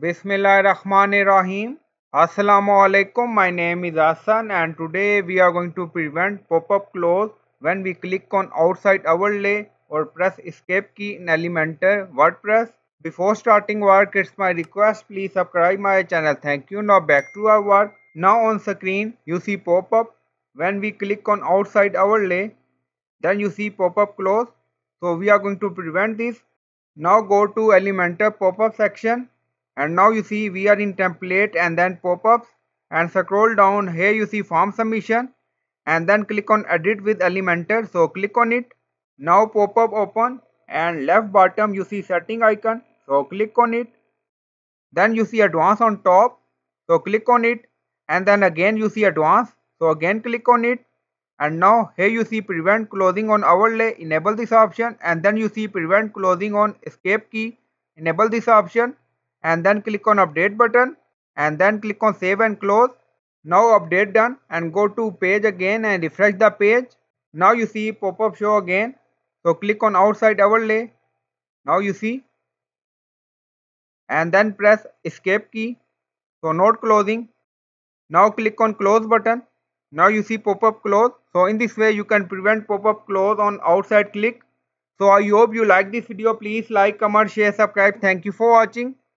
Bismillahirrahmanirrahim. Assalamu alaikum. My name is Hassan and today we are going to prevent pop-up close when we click on outside overlay or press escape key in Elementor WordPress. Before starting work, it's my request, please subscribe my channel. Thank you. Now back to our work. Now on screen you see pop-up. When we click on outside overlay, then you see pop-up close. So we are going to prevent this. Now go to Elementor pop-up section. And now you see we are in template and then pop-ups, and scroll down. Here you see form submission and then click on edit with Elementor. So click on it. Now pop-up open and left bottom you see setting icon. So click on it. Then you see advanced on top. So click on it. And then again you see advanced. So again click on it. And now here you see prevent closing on overlay. Enable this option. And then you see prevent closing on escape key. Enable this option. And then click on update button and then click on save and close. Now update done and go to page again and refresh the page. Now you see pop-up show again. So click on outside overlay. Now you see. And then press escape key. So not closing. Now click on close button. Now you see pop-up close. So in this way you can prevent pop-up close on outside click. So I hope you like this video. Please like, comment, share, subscribe. Thank you for watching.